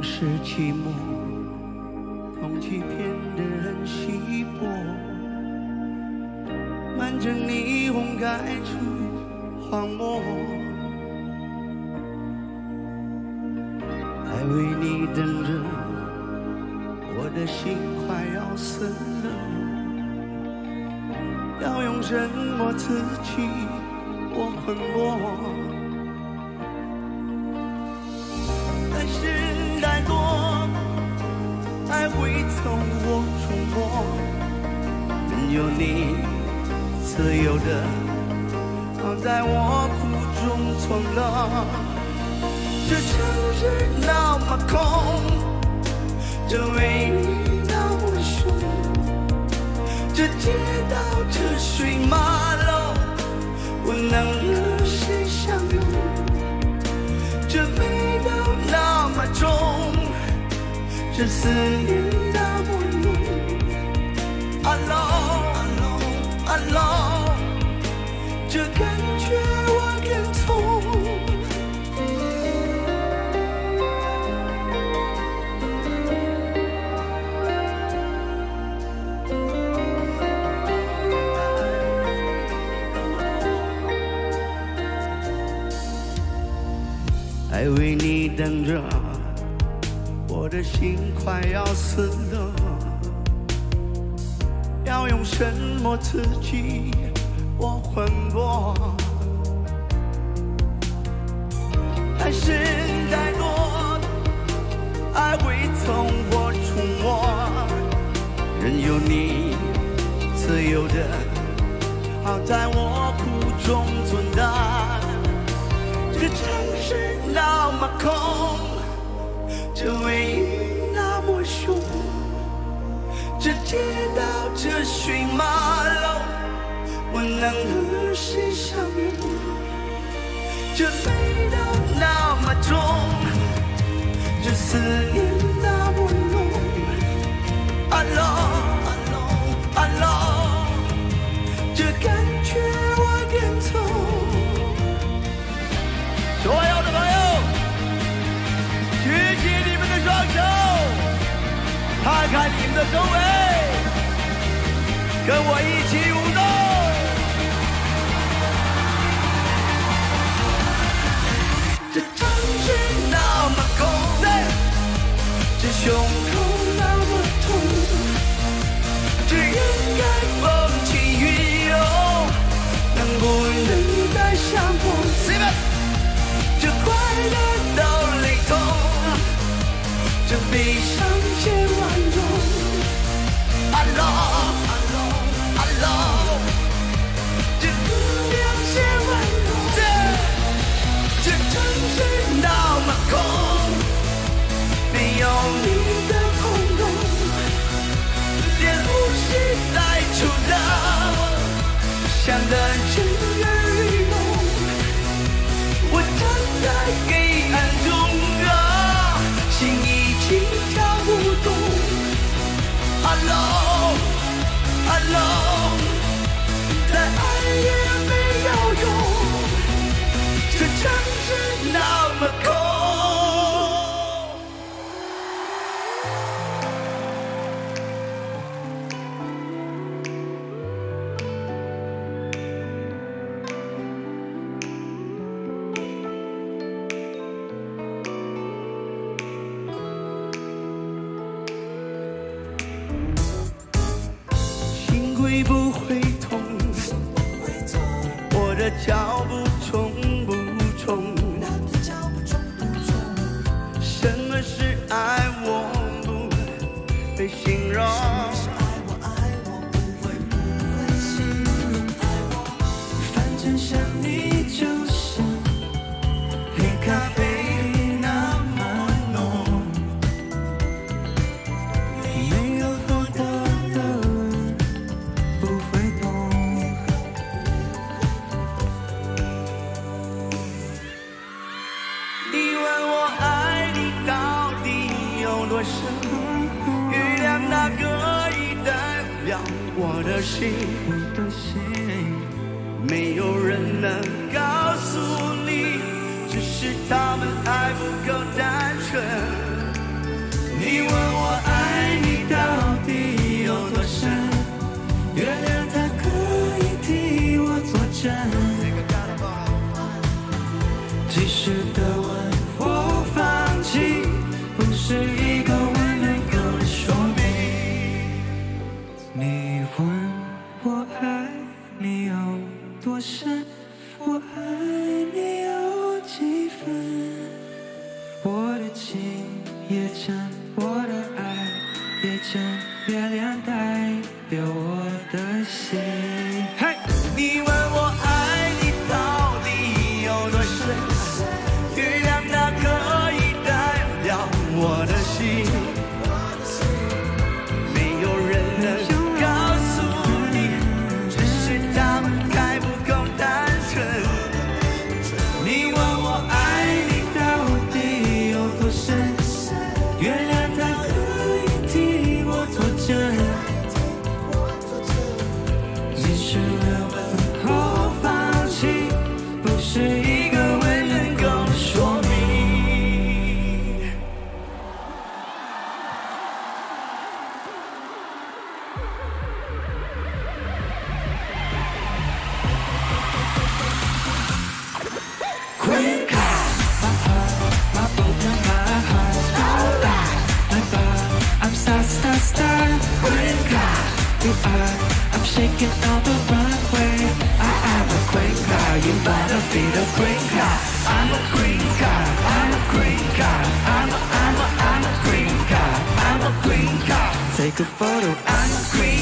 是寂寞，空气变得很稀薄，满城霓虹盖住荒漠。还为你等着，我的心快要死了，要用什么刺激我魂魄？ 太多爱会从我触摸，任由你自由的躺在我苦中从容。这城市那么空，这回忆那么凶，这街道车水马龙，不能和谁相拥。 这味道那么重，这思念那么浓。Alone, alone， 这感觉我跟从。还为你等着，我的心快要死了，要用什么刺激我魂魄？爱是太多，爱会从我触摸，任由你自由的，好在我苦中存在。 这城市那么空，这回忆那么凶，这街道车水马龙，我能和谁相拥？这味道那么重，这思念那么浓。Alone, alone， 这感觉我跟从。 所有的朋友，举起你们的双手，看看你们的周围，跟我一起舞动。这城市那么空，这胸口那么痛，这应该风起云涌，能不能再相逢？ 这快乐都雷同，这悲伤且宽容。Alone, alone, alone， 这姑娘且温柔。这城市那么空，没有你的空洞，连呼吸在触动，想得震耳欲聋。 我站在黑暗中啊，心已经跳不动。Alone, alone， 再爱也没有用。这城市那么你问我爱你。声，雨亮那个已代表我的心。没有人能告诉你，只是他们还不够单纯。你问我爱你到底有多深？原谅它可以替我作证。及时的吻不放弃，不是一个吻能够说明。你问我爱你有多深？我爱你有几分？我的情也真，我的爱也真，月亮代表我的心。嘿，你问我爱你到底有多深？月亮它可以代表我的心。没有人能告诉你，只是他们还不够单纯。你问我爱你到底有多深？月亮它可以替我作证。 I'm shaking on the runway. I am a green guy. You better be the green guy. I'm a green guy. I'm a green guy. I'm a green guy. I'm a green guy. Take a photo. I'm a green.